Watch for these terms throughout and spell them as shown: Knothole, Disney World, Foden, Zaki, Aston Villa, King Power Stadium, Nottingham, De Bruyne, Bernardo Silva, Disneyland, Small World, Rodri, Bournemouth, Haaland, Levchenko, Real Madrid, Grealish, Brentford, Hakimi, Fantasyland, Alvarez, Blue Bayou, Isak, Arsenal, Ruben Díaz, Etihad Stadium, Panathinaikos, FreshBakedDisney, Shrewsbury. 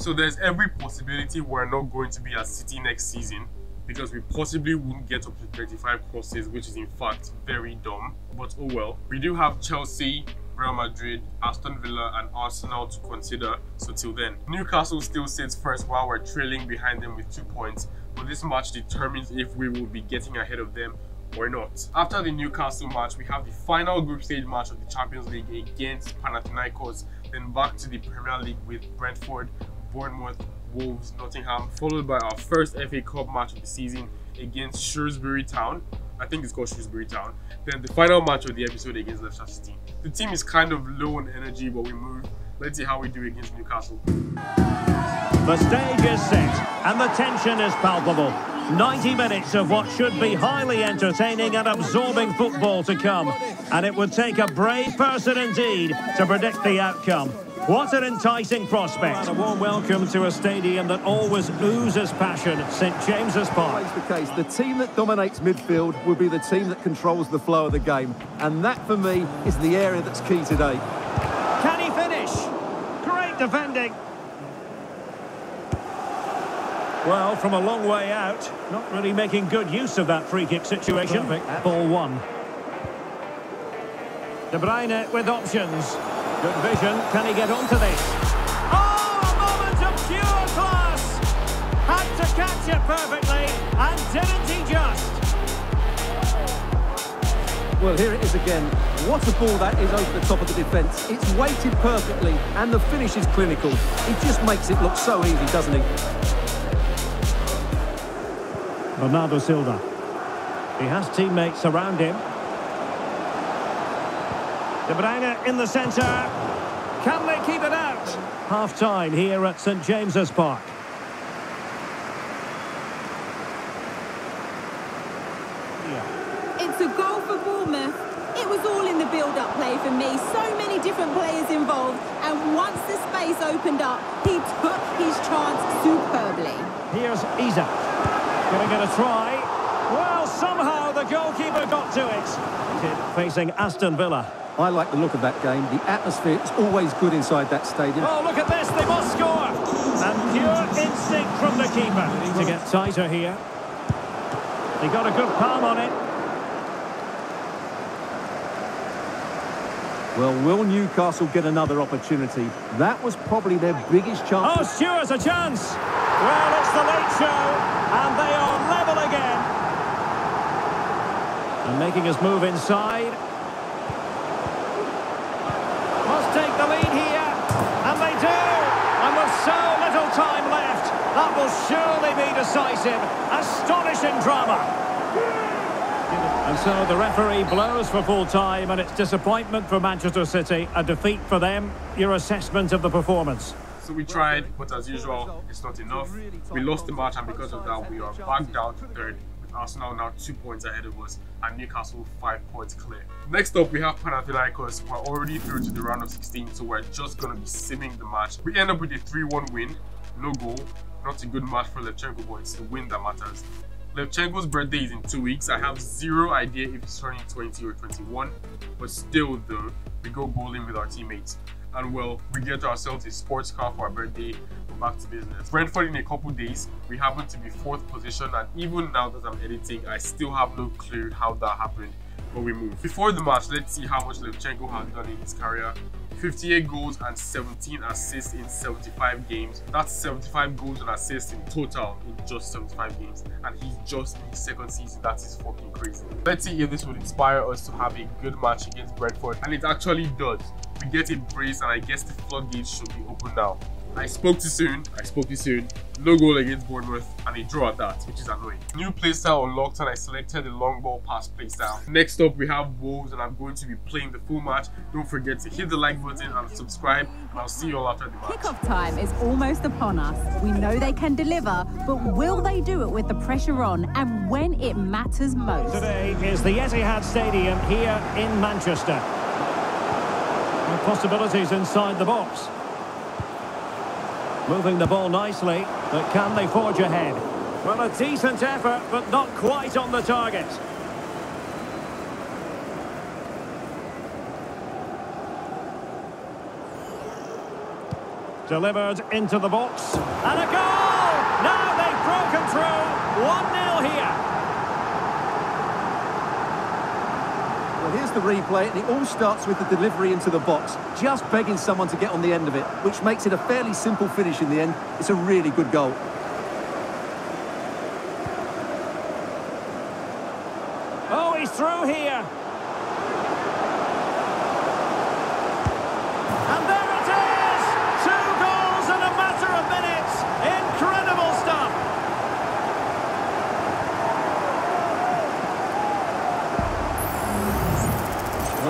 So there's every possibility we're not going to be at City next season, because we possibly wouldn't get up to 35 crosses, which is in fact very dumb. But oh well. We do have Chelsea, Real Madrid, Aston Villa and Arsenal to consider, so till then. Newcastle still sits first while we're trailing behind them with 2 points, but this match determines if we will be getting ahead of them or not. After the Newcastle match, we have the final group stage match of the Champions League against Panathinaikos, then back to the Premier League with Brentford, Bournemouth, Wolves, Nottingham, followed by our first FA Cup match of the season against Shrewsbury Town. I think it's called Shrewsbury Town. Then the final match of the episode against Leicester City. The team is kind of low on energy, but we move. Let's see how we do against Newcastle. The stage is set and the tension is palpable. 90 minutes of what should be highly entertaining and absorbing football to come. And it would take a brave person indeed to predict the outcome. What an enticing prospect. A warm welcome to a stadium that always oozes passion, St James's Park. Always the case. The team that dominates midfield will be the team that controls the flow of the game. And that, for me, is the area that's key today. Can he finish? Great defending. Well, from a long way out, not really making good use of that free-kick situation. Perfect. Ball one. De Bruyne with options. Good vision. Can he get onto this? Oh, a moment of pure class! Had to catch it perfectly, and didn't he just? Well, here it is again. What a ball that is over the top of the defence. It's weighted perfectly, and the finish is clinical. He just makes it look so easy, doesn't he? Bernardo Silva. He has teammates around him. De Bruyne in the centre. Can they keep it out? Half-time here at St James's Park. It's a goal for Bournemouth. It was all in the build-up play for me. So many different players involved. And once the space opened up, he took his chance superbly. Here's Isak. Going to get a try. Well, somehow the goalkeeper got to it. Facing Aston Villa. I like the look of that game. The atmosphere is always good inside that stadium. Oh, look at this. They must score. And pure instinct from the keeper. Need to get tighter here. He got a good palm on it. Well, will Newcastle get another opportunity? That was probably their biggest chance. Oh, Stewart's a chance. Well, it's the late show. And they are level again. And making his move inside. Take the lead here, and they do, and with so little time left, that will surely be decisive. Astonishing drama. And so the referee blows for full time, and it's disappointment for Manchester City, a defeat for them. Your assessment of the performance? So we tried, but as usual, it's not enough. We lost the match, and because of that, we are back down to third. Arsenal now 2 points ahead of us and Newcastle 5 points clear. Next up we have Panathinaikos. We're already through to the round of 16, so we're just going to be simming the match. We end up with a 3-1 win, no goal. Not a good match for Levchenko, but it's the win that matters. Levchenko's birthday is in 2 weeks. I have zero idea if he's turning 20 or 21, but still though, we go bowling with our teammates. And well, we get ourselves a sports car for our birthday. We're back to business. Brentford in a couple days, we happen to be fourth position, and even now that I'm editing, I still have no clue how that happened, but we move. Before the match, let's see how much Levchenko has done in his career. 58 goals and 17 assists in 75 games. That's 75 goals and assists in total in just 75 games. And he's just in his second season. That is fucking crazy. Let's see if this would inspire us to have a good match against Brentford. And it actually does. We get a brace and I guess the floodgates should be open now. I spoke too soon. No goal against Bournemouth and a draw at that, which is annoying. New playstyle unlocked and I selected the long ball pass playstyle. Next up we have Wolves and I'm going to be playing the full match. Don't forget to hit the like button and subscribe, and I'll see you all after the match. Kickoff time is almost upon us. We know they can deliver, but will they do it with the pressure on and when it matters most? Today is the Etihad Stadium here in Manchester. The possibilities inside the box. Moving the ball nicely, but can they forge ahead? Well, a decent effort, but not quite on the target. Delivered into the box. And a goal! Now they've broken through. 1-0 here. Well, here's the replay, and it all starts with the delivery into the box. Just begging someone to get on the end of it, which makes it a fairly simple finish in the end. It's a really good goal. Oh, he's through here.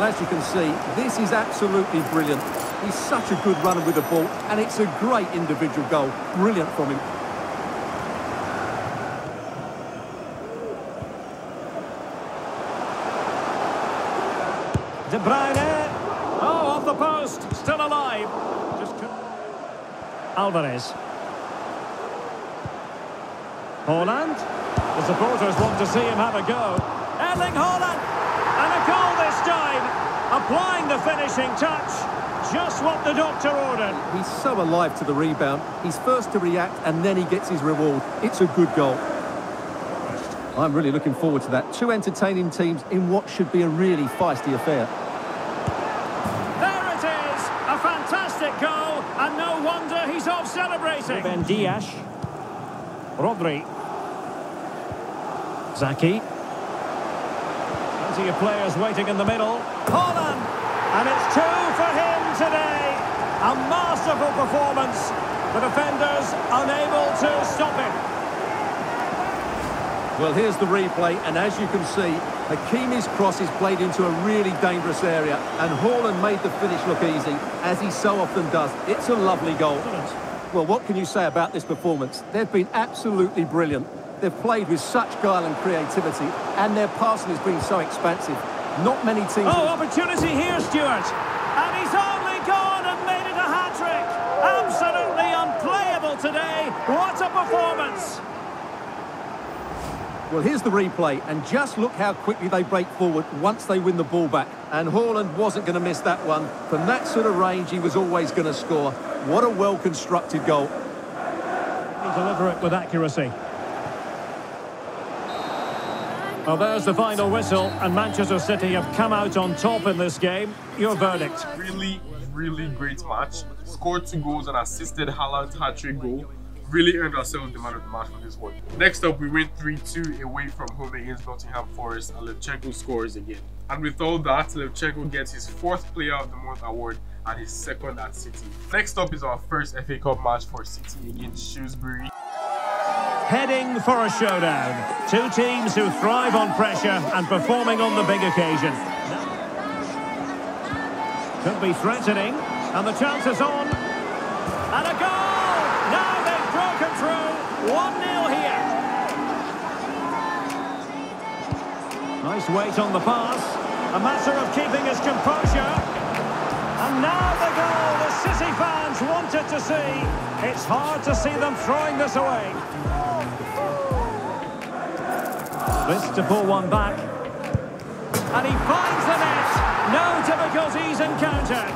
As you can see, this is absolutely brilliant. He's such a good runner with the ball, and it's a great individual goal. Brilliant from him. De Bruyne. Oh, off the post. Still alive. Just Alvarez. Haaland. The supporters want to see him have a go. Erling Haaland. And a goal this time, applying the finishing touch, just what the doctor ordered. He's so alive to the rebound. He's first to react and then he gets his reward. It's a good goal. I'm really looking forward to that. Two entertaining teams in what should be a really feisty affair. There it is, a fantastic goal, and no wonder he's off celebrating. Ruben Díaz, Rodri, Zaki. Of players waiting in the middle. Haaland, and it's two for him today. A masterful performance. The defenders unable to stop him. Well, here's the replay, and as you can see, Hakimi's cross is played into a really dangerous area, and Haaland made the finish look easy, as he so often does. It's a lovely goal. Well, what can you say about this performance? They've been absolutely brilliant. They've played with such guile and creativity, and their passing has been so expansive. Not many teams... Oh, opportunity here, Stuart! And he's only gone and made it a hat-trick! Absolutely unplayable today! What a performance! Well, here's the replay, and just look how quickly they break forward once they win the ball back. And Haaland wasn't going to miss that one. From that sort of range, he was always going to score. What a well-constructed goal. He delivered it with accuracy. Well, there's the final whistle, and Manchester City have come out on top in this game. Your verdict? Really great match. Scored 2 goals and assisted Haaland's hat-trick goal. Really earned ourselves the man of the match for this one. Next up, we win 3-2 away from home against Nottingham Forest, and Levchenko scores again. And with all that, Levchenko gets his 4th Player of the Month award and his 2nd at City. Next up is our first FA Cup match for City against Shrewsbury. Heading for a showdown. Two teams who thrive on pressure and performing on the big occasion. Could be threatening, and the chance is on. And a goal! Now they've broken through. 1-0 here. Nice weight on the pass. A matter of keeping his composure. And now the goal the City fans wanted to see. It's hard to see them throwing this away. This to pull one back. And he finds the net. No difficulties in counter.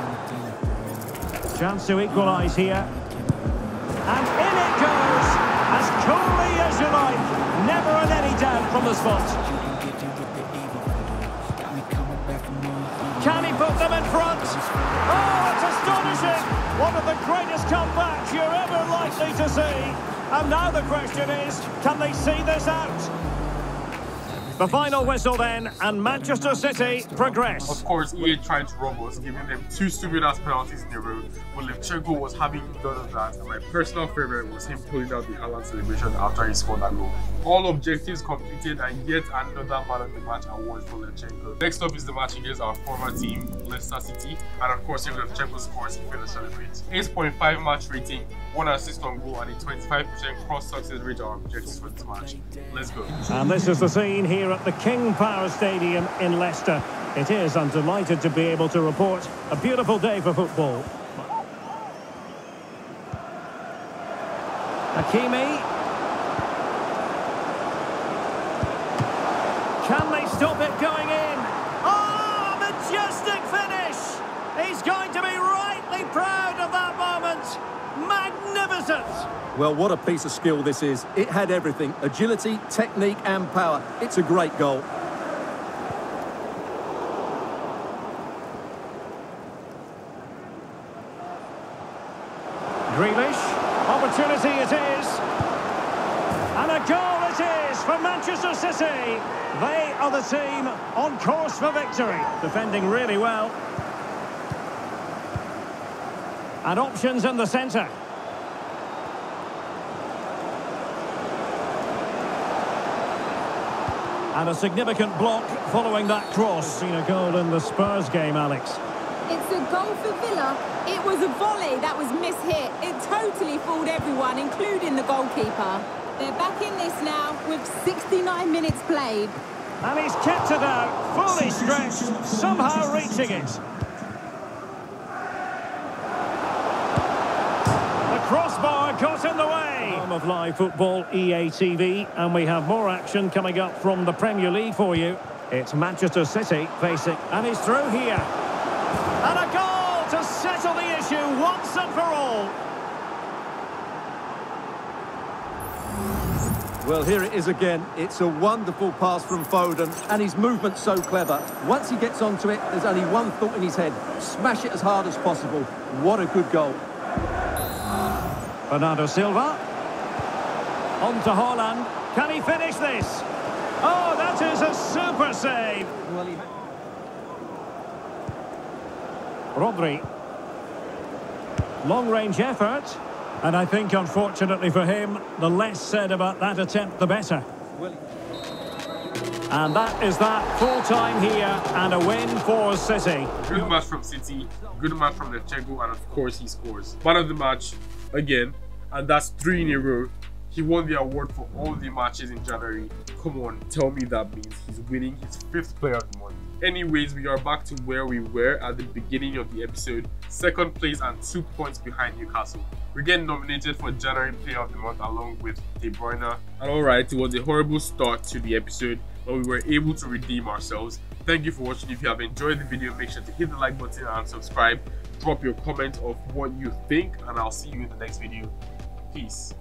Chance to equalise here. And in it goes. As coolly as you like. Never an any down from the spot. Can he put them in front? Oh, it's astonishing. One of the greatest comebacks you're ever likely to see. And now the question is, can they see this out? The final whistle then, and Manchester City progress. Of course, EA tried to rob us, giving them 2 stupid-ass penalties in a row, but Levchenko was having none of that, and my personal favourite was him pulling out the Haaland celebration after he scored that goal. All objectives completed, and yet another man of the match award for Levchenko. Next up is the match against our former team, Leicester City, and of course, if Levchenko scores, he will celebrate. 8.5 match rating, 1 assist on goal, and a 25% cross-success rate are objectives for this match. Let's go. And this is the scene here at the King Power Stadium in Leicester. It is, I'm delighted to be able to report, a beautiful day for football. Hakimi. Can they stop it going in? Oh, majestic finish! He's going to be rightly proud of that moment. citizens. Well, what a piece of skill this is. It had everything: agility, technique and power. It's a great goal. Grealish, opportunity it is, and a goal it is for Manchester City. They are the team on course for victory. Defending really well. And options in the centre. And a significant block following that cross. We've seen a goal in the Spurs game, Alex. It's a goal for Villa. It was a volley that was mishit. It totally fooled everyone, including the goalkeeper. They're back in this now with 69 minutes played. And he's kept it out, fully stretched, somehow reaching it. Crossbar got in the way. Home of live football, EA TV, and we have more action coming up from the Premier League for you. It's Manchester City facing, and he's through here. And a goal to settle the issue once and for all. Well, here it is again. It's a wonderful pass from Foden, and his movement's so clever. Once he gets onto it, there's only one thought in his head: smash it as hard as possible. What a good goal. Bernardo Silva, on to Haaland. Can he finish this? Oh, that is a super save. Well, Rodri, long-range effort, and I think, unfortunately for him, the less said about that attempt, the better. And that is that. Full time here, and a win for City. Good match from City. Good match from Levchenko, and of course, he scores. Man of the match. Again, and that's 3 in a row. He won the award for all the matches in January. Come on, tell me that means he's winning his 5th player of the month. Anyways, we are back to where we were at the beginning of the episode. 2nd place and 2 points behind Newcastle. We're getting nominated for January player of the month along with De Bruyne. And alright, it was a horrible start to the episode, but we were able to redeem ourselves. Thank you for watching. If you have enjoyed the video, make sure to hit the like button and subscribe. Drop your comment of what you think, and I'll see you in the next video. Peace.